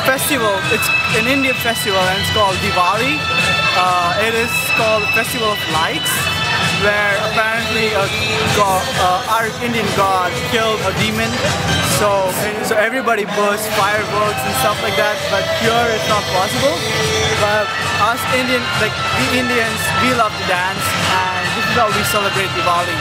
a festival. It's an Indian festival and it's called Diwali. It is called Festival of Lights, where apparently our Indian god killed a demon. So everybody bursts fireworks and stuff like that, but here it's not possible. But us Indian, like the Indians, we love to dance, and this is how we celebrate Diwali.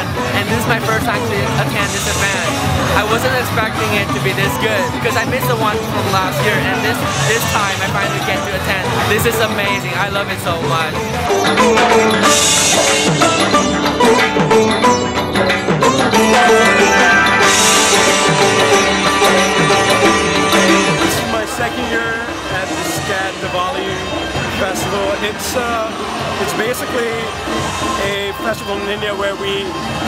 And this is my first time to attend this event. I wasn't expecting it to be this good because I missed the one from last year, and this time I finally get to attend. This is amazing. I love it so much. This is my second year at the SCAD Diwali Festival. It's basically a festival in India where we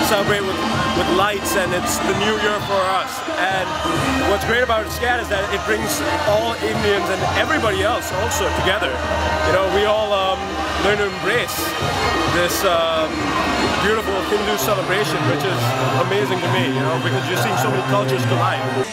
celebrate with lights, and it's the new year for us. And what's great about SCAD is that it brings all Indians and everybody else also together. You know, we all learn to embrace this beautiful Hindu celebration, which is amazing to me, you know, because you're seeing so many cultures collide.